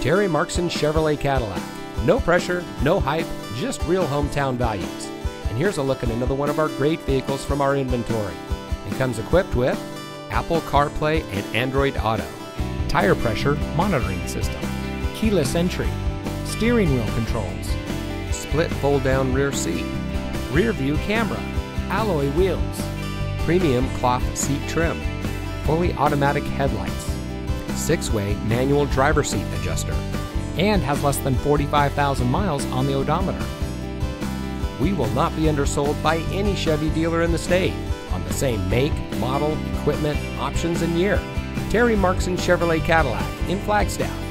Terry Marxen Chevrolet Cadillac. No pressure, no hype, just real hometown values. And here's a look at another one of our great vehicles from our inventory. It comes equipped with Apple CarPlay and Android Auto, tire pressure monitoring system, keyless entry, steering wheel controls, split fold-down rear seat, rear view camera, alloy wheels, premium cloth seat trim, fully automatic headlights, six-way manual driver seat adjuster, and has less than 45,000 miles on the odometer. We will not be undersold by any Chevy dealer in the state on the same make, model, equipment, options, and year. Terry Marxen Chevrolet Cadillac in Flagstaff.